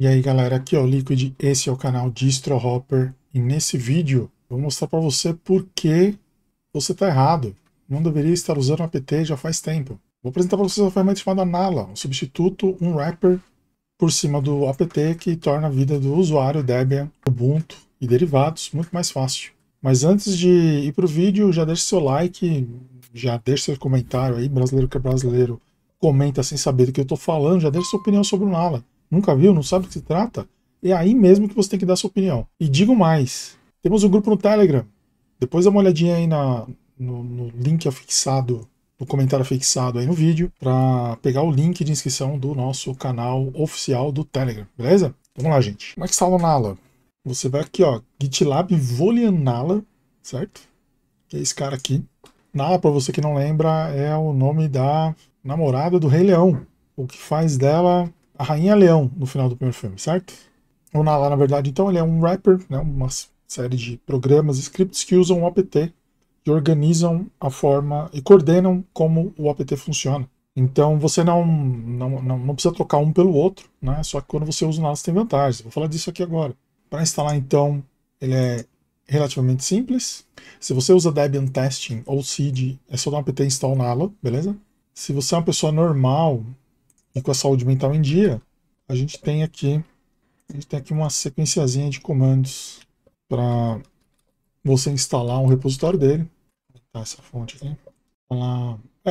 E aí galera, aqui é o Liquid, esse é o canal Distrohopper e nesse vídeo eu vou mostrar para você por que você está errado. Não deveria estar usando o APT já faz tempo. Vou apresentar para vocês uma ferramenta chamada Nala, um substituto, um wrapper por cima do APT que torna a vida do usuário Debian, Ubuntu e derivados muito mais fácil. Mas antes de ir para o vídeo, já deixa seu like, já deixa seu comentário aí, brasileiro que é brasileiro, comenta sem saber do que eu estou falando, já deixa sua opinião sobre o Nala. Nunca viu? Não sabe do que se trata? É aí mesmo que você tem que dar sua opinião. E digo mais, temos um grupo no Telegram. Depois dá uma olhadinha aí no link afixado, no comentário afixado aí no vídeo, para pegar o link de inscrição do nosso canal oficial do Telegram, beleza? Vamos lá, gente. Como é que salva o Nala? Você vai aqui, ó, GitLab volian/nala, certo? É esse cara aqui. Nala, para você que não lembra, é o nome da namorada do Rei Leão, o que faz dela a Rainha Leão no final do primeiro filme, certo? O Nala, na verdade, então, ele é um wrapper, né, uma série de programas, scripts que usam o APT e organizam a forma e coordenam como o APT funciona. Então, você não precisa trocar um pelo outro, né? Só que quando você usa o Nala, você tem vantagens. Vou falar disso aqui agora. Para instalar, então, ele é relativamente simples. Se você usa Debian Testing ou Seed, é só dar um apt install Nala, beleza? Se você é uma pessoa normal e com a saúde mental em dia, a gente tem aqui uma sequenciazinha de comandos para você instalar um repositório dele. Vou botar essa fonte aqui.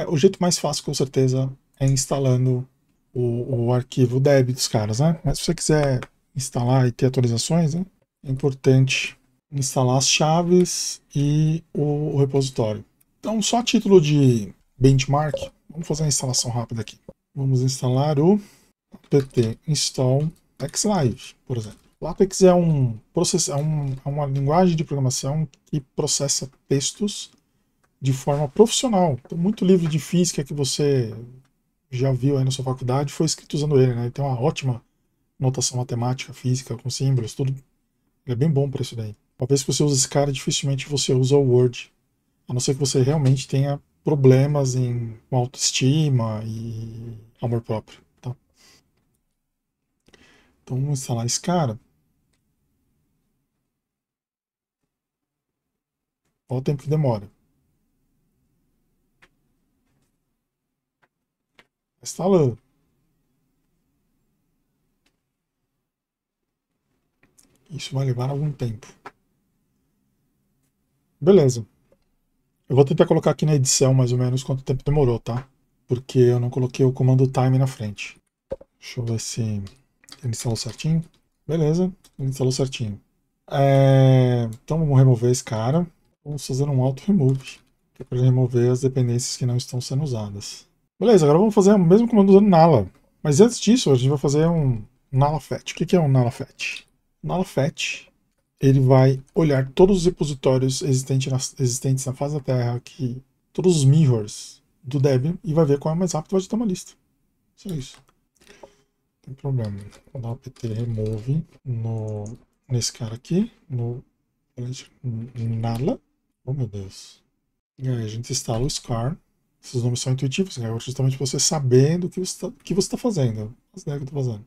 O jeito mais fácil, com certeza, é instalando o arquivo deb dos caras, né? Mas se você quiser instalar e ter atualizações, né, é importante instalar as chaves e o repositório. Então, só a título de benchmark, vamos fazer uma instalação rápida aqui. Vamos instalar o apt install xlive, por exemplo. LaTeX é uma linguagem de programação que processa textos de forma profissional. Então, muito livro de física que você já viu aí na sua faculdade foi escrito usando ele, né? Ele tem uma ótima notação matemática, física, com símbolos, tudo. Ele é bem bom para isso daí. Uma vez que você usa esse cara, dificilmente você usa o Word. A não ser que você realmente tenha problemas com autoestima e amor próprio. Tá? Então vamos instalar esse cara. Olha o tempo que demora. Instalando. Isso vai levar algum tempo. Beleza. Eu vou tentar colocar aqui na edição mais ou menos quanto tempo demorou, tá? Porque eu não coloquei o comando time na frente. Deixa eu ver se ele instalou certinho. Beleza, ele instalou certinho. Então vamos remover esse cara. Vamos fazer um auto-remove, que é para remover as dependências que não estão sendo usadas. Beleza, agora vamos fazer o mesmo comando usando Nala. Mas antes disso, a gente vai fazer um Nala Fetch. O que é um Nala Fetch? Nala Fetch, ele vai olhar todos os repositórios existentes na face da Terra, aqui, todos os mirrors do Debian, e vai ver qual é mais rápido, vai te dar uma lista. Só isso. Não tem problema. Vou dar um apt remove nesse cara aqui, no Nala. Oh meu Deus. E aí a gente instala o Scar. Esses nomes são intuitivos, né? Justamente para você saber do que você está fazendo. As ideias que eu estou fazendo.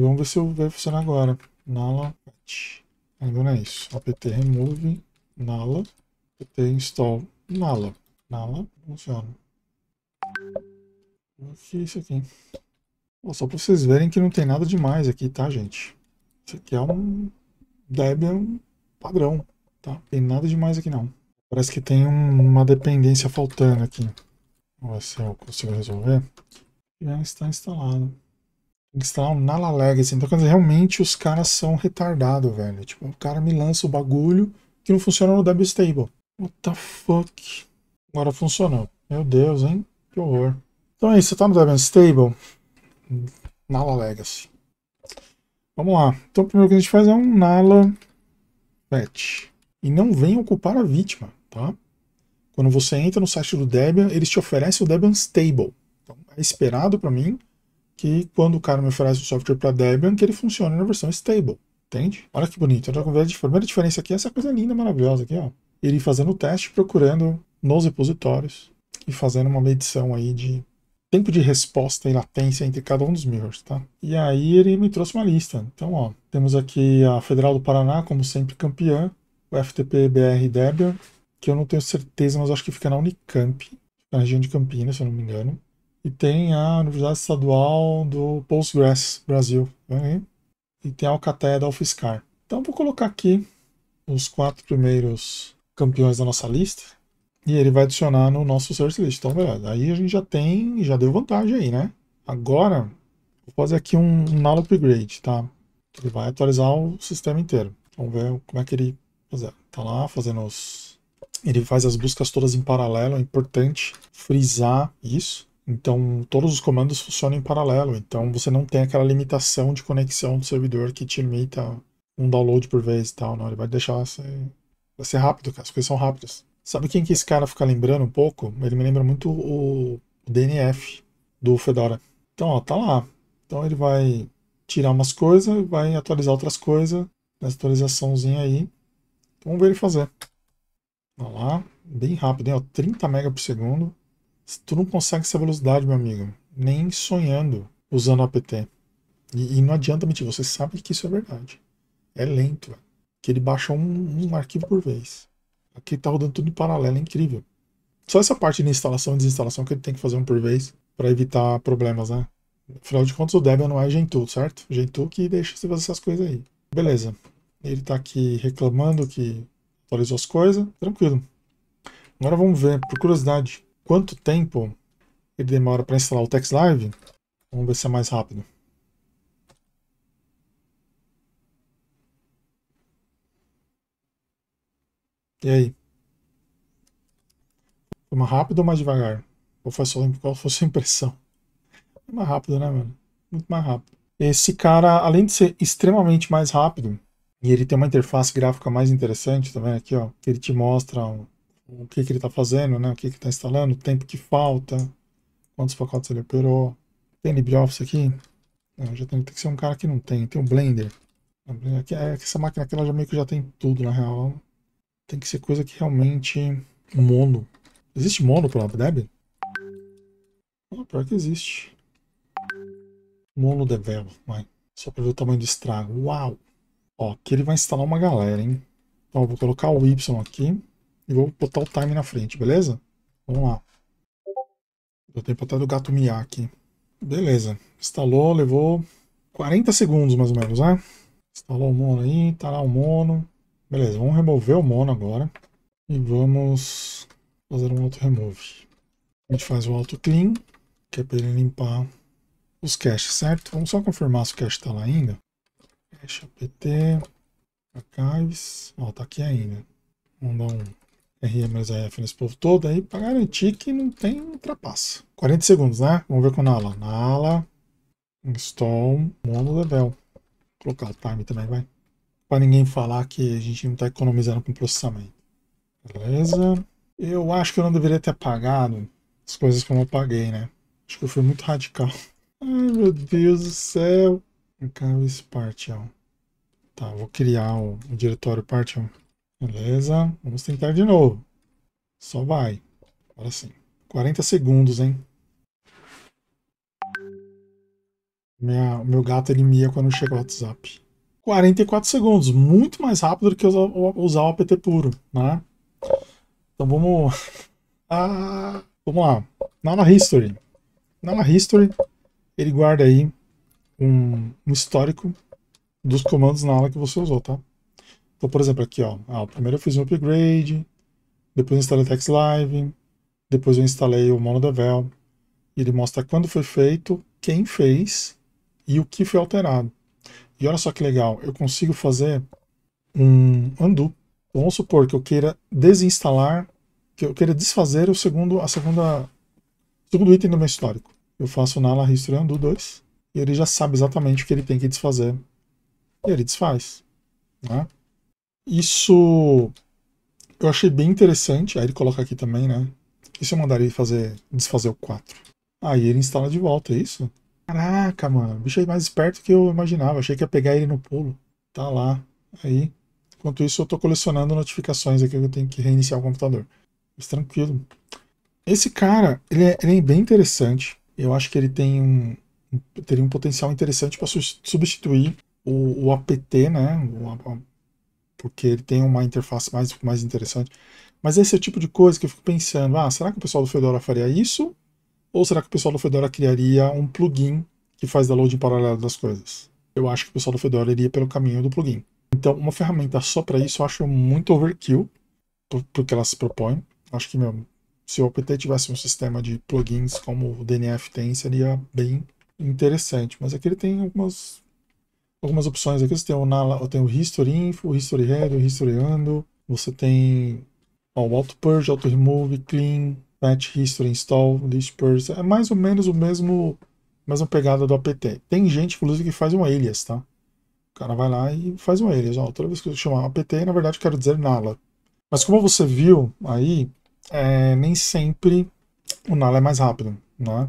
Vamos ver se vai funcionar agora. Nala patch. Ainda não é isso. apt remove nala. apt install nala. Nala funciona. O que é isso aqui? Ó, só para vocês verem que não tem nada demais aqui, tá, gente? Isso aqui é um Debian padrão, tá? Não tem nada demais aqui, não. Parece que tem uma dependência faltando aqui. Vamos ver se eu consigo resolver. Já está instalado. Tem que instalar um Nala Legacy. Então, realmente os caras são retardados, velho. Tipo, o cara me lança o bagulho que não funciona no Debian Stable. What the fuck? Agora funcionou. Meu Deus, hein? Que horror. Então é isso. Você tá no Debian Stable? Nala Legacy. Vamos lá. Então, o primeiro que a gente faz é um Nala Patch. E não venha ocupar a vítima, tá? Quando você entra no site do Debian, eles te oferecem o Debian Stable. Então, é esperado pra mim que quando o cara me oferece um software para Debian, que ele funciona na versão stable, entende? Olha que bonito. A primeira diferença aqui é essa coisa linda, maravilhosa aqui, ó. Ele fazendo o teste, procurando nos repositórios e fazendo uma medição aí de tempo de resposta e latência entre cada um dos mirrors, tá? E aí ele me trouxe uma lista. Então, ó, temos aqui a Federal do Paraná, como sempre campeã, o FTP BR Debian, que eu não tenho certeza, mas acho que fica na Unicamp, na região de Campinas, se eu não me engano. E tem a Universidade Estadual do Postgres, Brasil. Né? E tem a Alcateia da UFSCar. Então vou colocar aqui os 4 primeiros campeões da nossa lista. E ele vai adicionar no nosso search list. Então, beleza. Aí a gente já tem, já deu vantagem aí, né? Agora, vou fazer aqui um Nala upgrade, tá? Ele vai atualizar o sistema inteiro. Vamos ver como é que ele fazer. Tá lá fazendo os... Ele faz as buscas todas em paralelo, é importante frisar isso. Então, todos os comandos funcionam em paralelo. Então, você não tem aquela limitação de conexão do servidor que te limita um download por vez e tal. Não, ele vai deixar... Vai ser rápido, cara. As coisas são rápidas. Sabe quem que esse cara fica lembrando um pouco? Ele me lembra muito o DNF do Fedora. Então, ó, tá lá. Então, ele vai tirar umas coisas, vai atualizar outras coisas. Nessa atualizaçãozinha aí. Então, vamos ver ele fazer. Olha lá. Bem rápido, hein? Ó, 30 MB por segundo. Tu não consegue essa velocidade, meu amigo. Nem sonhando usando o APT. E não adianta mentir. Você sabe que isso é verdade. É lento, velho. Que ele baixa um arquivo por vez. Aqui tá rodando tudo em paralelo. É incrível. Só essa parte de instalação e desinstalação que ele tem que fazer um por vez para evitar problemas, né? Afinal de contas, o Debian não é Gentoo, certo? Gentoo que deixa você fazer essas coisas aí. Beleza. Ele tá aqui reclamando que atualizou as coisas. Tranquilo. Agora vamos ver, por curiosidade, quanto tempo ele demora para instalar o TeX Live? Vamos ver se é mais rápido. E aí? Foi mais rápido ou mais devagar? Ou foi só, qual foi a sua impressão? Foi mais rápido, né, mano? Muito mais rápido. Esse cara, além de ser extremamente mais rápido, e ele tem uma interface gráfica mais interessante, tá vendo aqui, ó? Que ele te mostra... o que ele está fazendo, né? O que ele está instalando, o tempo que falta, quantos pacotes ele operou. Tem LibreOffice aqui? Não, já tem que ser um cara que não tem. Tem um Blender. É que essa máquina aqui ela já meio que já tem tudo, na real. Tem que ser coisa que realmente... Mono. Existe Mono para Debian? Ah, pior que existe. MonoDevelop, vai. Só para ver o tamanho do estrago. Uau! Ó, aqui ele vai instalar uma galera, hein? Então eu vou colocar o Y aqui. E vou botar o time na frente, beleza? Vamos lá. Eu tenho até do gato miar aqui. Beleza. Instalou, levou 40 segundos mais ou menos, né? Instalou o Mono aí, tá lá o Mono. Beleza, vamos remover o Mono agora. E vamos fazer um auto-remove. A gente faz o auto-clean, que é para ele limpar os caches, certo? Vamos só confirmar se o cache tá lá ainda. Cache APT, archives. Ó, tá aqui ainda. Vamos dar um... RMSF nesse povo todo aí, para garantir que não tem ultrapassa. 40 segundos, né? Vamos ver com Nala. Nala, install, MonoDevelop. Vou colocar o time também, vai. Para ninguém falar que a gente não está economizando com processamento. Beleza. Eu acho que eu não deveria ter apagado as coisas como eu apaguei, né? Acho que eu fui muito radical. Ai, meu Deus do céu. Eu quero esse partial. Tá, vou criar o diretório partial. Beleza, vamos tentar de novo. Só vai. Agora sim. 40 segundos, hein? Meu gato, ele mia quando chega o WhatsApp. 44 segundos. Muito mais rápido do que usar o APT puro, né? Então vamos... vamos lá. Nala History. Nala History, ele guarda aí um histórico dos comandos Nala que você usou, tá? Então, por exemplo, aqui, ó. Primeiro eu fiz um upgrade, depois eu instalei o TeX Live, depois eu instalei o MonoDevelop. Ele mostra quando foi feito, quem fez e o que foi alterado. E olha só que legal, eu consigo fazer um undo. Vamos supor que eu queira desinstalar, que eu queira desfazer o segundo item do meu histórico. Eu faço o Nala History Undo 2 e ele já sabe exatamente o que ele tem que desfazer. E ele desfaz, né? Isso eu achei bem interessante. Aí ele coloca aqui também, né? E se eu mandar ele desfazer o 4? Aí ele instala de volta, é isso? Caraca, mano. O bicho é mais esperto que eu imaginava. Achei que ia pegar ele no pulo. Tá lá. Aí, enquanto isso, eu tô colecionando notificações aqui que eu tenho que reiniciar o computador. Mas tranquilo. Esse cara, ele é bem interessante. eu acho que ele tem teria um potencial interessante para substituir o APT, né? Porque ele tem uma interface mais interessante. Mas esse é o tipo de coisa que eu fico pensando, será que o pessoal do Fedora faria isso? Ou será que o pessoal do Fedora criaria um plugin que faz download em paralelo das coisas? Eu acho que o pessoal do Fedora iria pelo caminho do plugin. Então, uma ferramenta só para isso eu acho muito overkill para o que ela se propõe. Acho que, se o APT tivesse um sistema de plugins como o DNF tem, seria bem interessante. Mas aqui ele tem algumas opções. Aqui você tem o Nala, tem o History Info, o History Head, o History Ando. Você tem o Auto Purge, Auto Remove, Clean, Patch, History Install, List Purge. É mais ou menos a mesma pegada do APT. Tem gente, inclusive, que faz um alias, tá? O cara vai lá e faz um alias. Toda vez que eu chamar APT, na verdade, eu quero dizer Nala. Mas como você viu aí, nem sempre o Nala é mais rápido, né?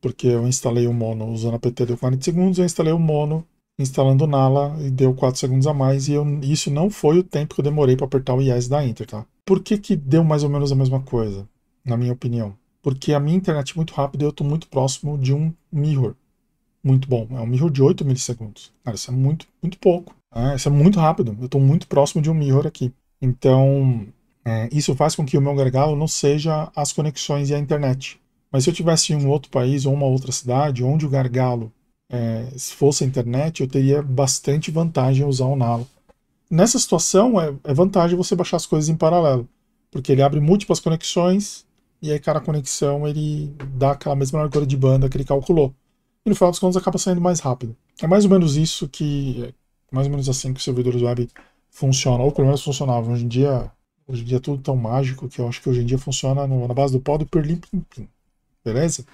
Porque eu instalei o Mono usando APT, deu 40 segundos, eu instalei o Mono instalando o Nala e deu 4 segundos a mais, e isso não foi o tempo que eu demorei para apertar o Yes e dar Enter, tá? Por que que deu mais ou menos a mesma coisa, na minha opinião? Porque a minha internet é muito rápida e eu estou muito próximo de um mirror. Muito bom. É um mirror de 8 milissegundos. Cara, isso é muito pouco. Isso é muito rápido. Eu estou muito próximo de um mirror aqui. Então, isso faz com que o meu gargalo não seja as conexões e a internet. Mas se eu tivesse em um outro país ou uma outra cidade, onde o gargalo fosse a internet, eu teria bastante vantagem em usar o Nala. Nessa situação, é vantagem você baixar as coisas em paralelo. Porque ele abre múltiplas conexões, e aí cada conexão ele dá aquela mesma largura de banda que ele calculou. E no final das contas acaba saindo mais rápido. É mais ou menos isso mais ou menos assim que os servidores web funcionam, ou pelo menos funcionavam. Hoje em dia é tudo tão mágico que eu acho que hoje em dia funciona na base do pó do perlim-pim-pim. Beleza?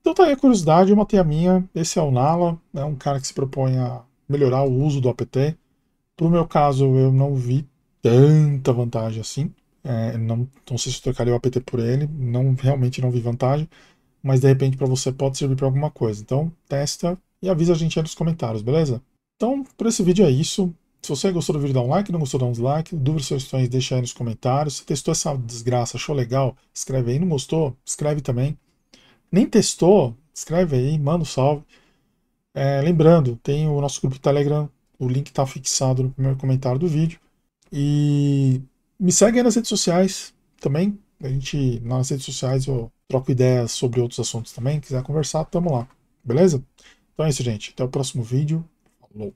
Então tá aí a curiosidade, eu matei a minha. Esse é o Nala, é um cara que se propõe a melhorar o uso do APT. Pro meu caso, eu não vi tanta vantagem assim. Não sei se eu trocaria o APT por ele, realmente não vi vantagem, mas de repente para você pode servir para alguma coisa. Então testa e avisa a gente aí nos comentários, beleza? Então, por esse vídeo é isso. Se você gostou do vídeo, dá um like, não gostou, dá um dislike. Dúvidas, sugestões, deixa aí nos comentários. Se testou essa desgraça, achou legal, escreve aí. Não gostou, escreve também. Nem testou, escreve aí, manda um salve. Lembrando, tem o nosso grupo do Telegram, o link está fixado no primeiro comentário do vídeo. E me segue aí nas redes sociais também. Nas redes sociais eu troco ideias sobre outros assuntos também. Se quiser conversar, tamo lá. Beleza? Então é isso, gente. Até o próximo vídeo. Falou!